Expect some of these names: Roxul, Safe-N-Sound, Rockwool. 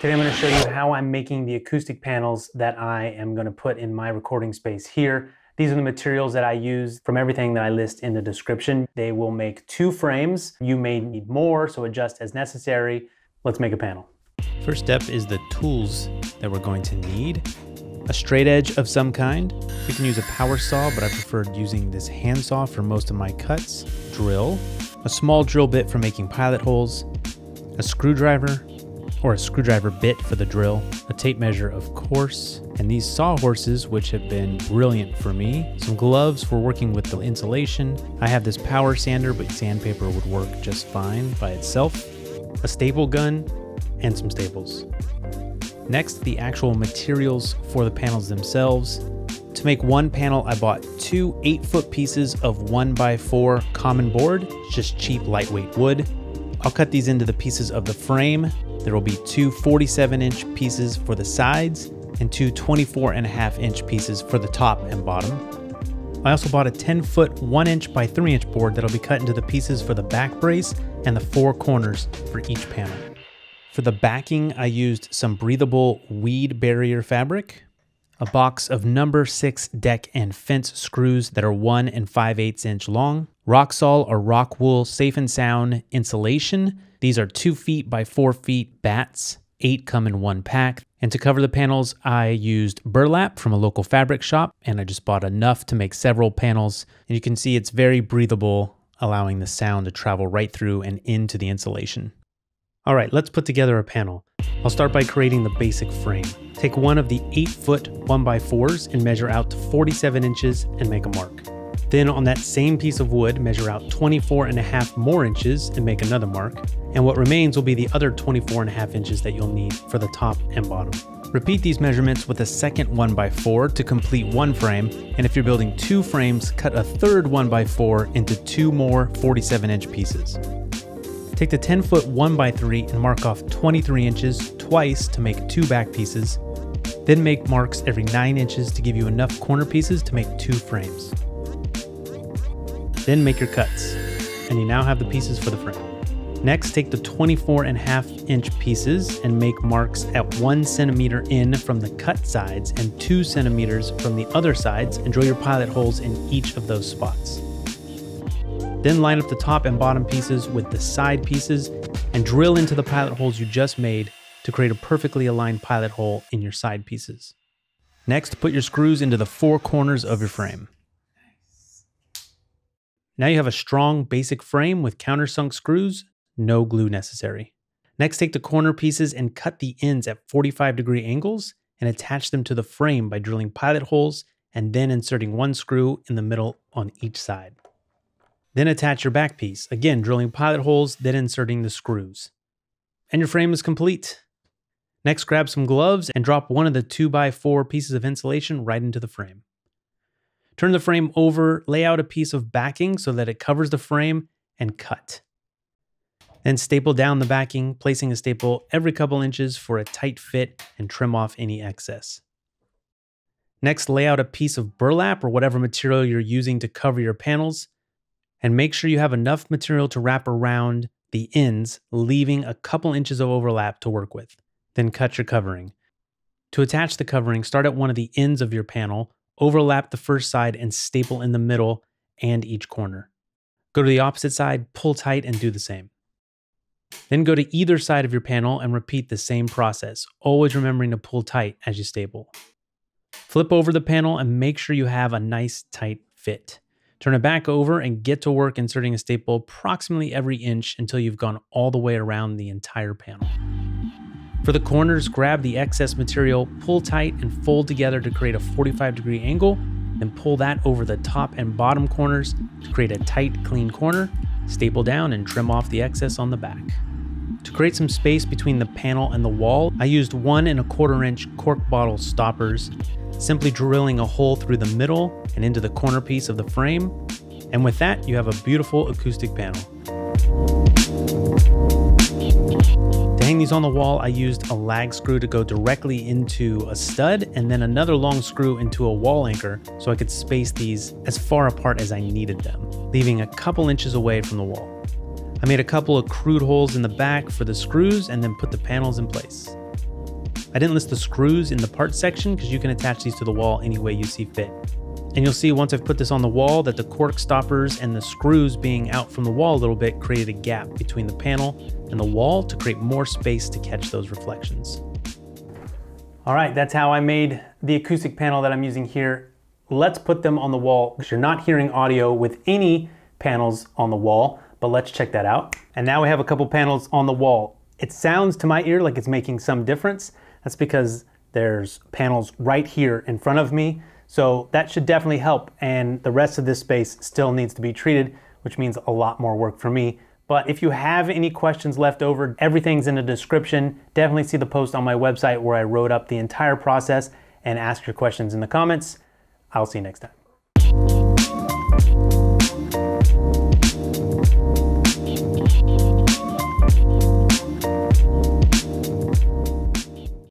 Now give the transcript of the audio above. Today I'm going to show you how I'm making the acoustic panels that I am going to put in my recording space here. These are the materials that I use from everything that I list in the description. They will make 2 frames. You may need more, so adjust as necessary. Let's make a panel. First step is the tools that we're going to need. A straight edge of some kind. We can use a power saw, but I preferred using this hand saw for most of my cuts. Drill. A small drill bit for making pilot holes. A screwdriver. Or a screwdriver bit for the drill, a tape measure of course, and these sawhorses, which have been brilliant for me, some gloves for working with the insulation. I have this power sander, but sandpaper would work just fine by itself, a staple gun, and some staples. Next, the actual materials for the panels themselves. To make one panel, I bought 2 8-foot pieces of 1x4 common board, just cheap lightweight wood. I'll cut these into the pieces of the frame. There will be 2 47-inch pieces for the sides and 2 24.5-inch pieces for the top and bottom. I also bought a 10-foot 1-inch by 3-inch board that'll be cut into the pieces for the back brace and the 4 corners for each panel. For the backing, I used some breathable weed barrier fabric, a box of number 6 deck and fence screws that are 1 5/8-inch long, Roxul or Rockwool Safe-N-Sound insulation. These are 2 feet by 4 feet bats, 8 come in 1 pack. And to cover the panels, I used burlap from a local fabric shop, and I just bought enough to make several panels. And you can see it's very breathable, allowing the sound to travel right through and into the insulation. All right, let's put together a panel. I'll start by creating the basic frame. Take one of the 8-foot 1x4s and measure out to 47 inches and make a mark. Then on that same piece of wood, measure out 24.5 more inches and make another mark. And what remains will be the other 24.5 inches that you'll need for the top and bottom. Repeat these measurements with a second 1x4 to complete 1 frame. And if you're building 2 frames, cut a third 1x4 into 2 more 47-inch pieces. Take the 10-foot 1x3 and mark off 23 inches twice to make 2 back pieces. Then make marks every 9 inches to give you enough corner pieces to make 2 frames. Then make your cuts, and you now have the pieces for the frame. Next, take the 24.5-inch pieces and make marks at 1 centimeter in from the cut sides and 2 centimeters from the other sides, and drill your pilot holes in each of those spots. Then line up the top and bottom pieces with the side pieces and drill into the pilot holes you just made to create a perfectly aligned pilot hole in your side pieces. Next, put your screws into the 4 corners of your frame. Now you have a strong basic frame with countersunk screws, no glue necessary. Next, take the corner pieces and cut the ends at 45-degree angles and attach them to the frame by drilling pilot holes and then inserting 1 screw in the middle on each side. Then attach your back piece, again drilling pilot holes, then inserting the screws. And your frame is complete. Next, grab some gloves and drop one of the 2x4 pieces of insulation right into the frame. Turn the frame over, lay out a piece of backing so that it covers the frame, and cut. Then staple down the backing, placing a staple every couple inches for a tight fit and trim off any excess. Next, lay out a piece of burlap or whatever material you're using to cover your panels, and make sure you have enough material to wrap around the ends, leaving a couple inches of overlap to work with. Then cut your covering. To attach the covering, start at one of the ends of your panel, overlap the first side and staple in the middle and each corner. Go to the opposite side, pull tight, and do the same. Then go to either side of your panel and repeat the same process, always remembering to pull tight as you staple. Flip over the panel and make sure you have a nice tight fit. Turn it back over and get to work inserting a staple approximately every inch until you've gone all the way around the entire panel. For the corners, grab the excess material, pull tight, and fold together to create a 45-degree angle, then pull that over the top and bottom corners to create a tight, clean corner, staple down, and trim off the excess on the back. To create some space between the panel and the wall, I used 1 1/4-inch cork bottle stoppers, simply drilling a hole through the middle and into the corner piece of the frame, and with that, you have a beautiful acoustic panel. To hang these on the wall, I used a lag screw to go directly into a stud and then another long screw into a wall anchor so I could space these as far apart as I needed them, leaving a couple inches away from the wall. I made a couple of crude holes in the back for the screws and then put the panels in place. I didn't list the screws in the parts section because you can attach these to the wall any way you see fit. And you'll see once I've put this on the wall that the cork stoppers and the screws being out from the wall a little bit created a gap between the panel and the wall to create more space to catch those reflections. All right, that's how I made the acoustic panel that I'm using here. Let's put them on the wall because you're not hearing audio with any panels on the wall, but let's check that out. And now we have a couple panels on the wall. It sounds to my ear like it's making some difference. That's because there's panels right here in front of me. So that should definitely help, and the rest of this space still needs to be treated, which means a lot more work for me. But if you have any questions left over, everything's in the description. Definitely see the post on my website where I wrote up the entire process, and ask your questions in the comments. I'll see you next time.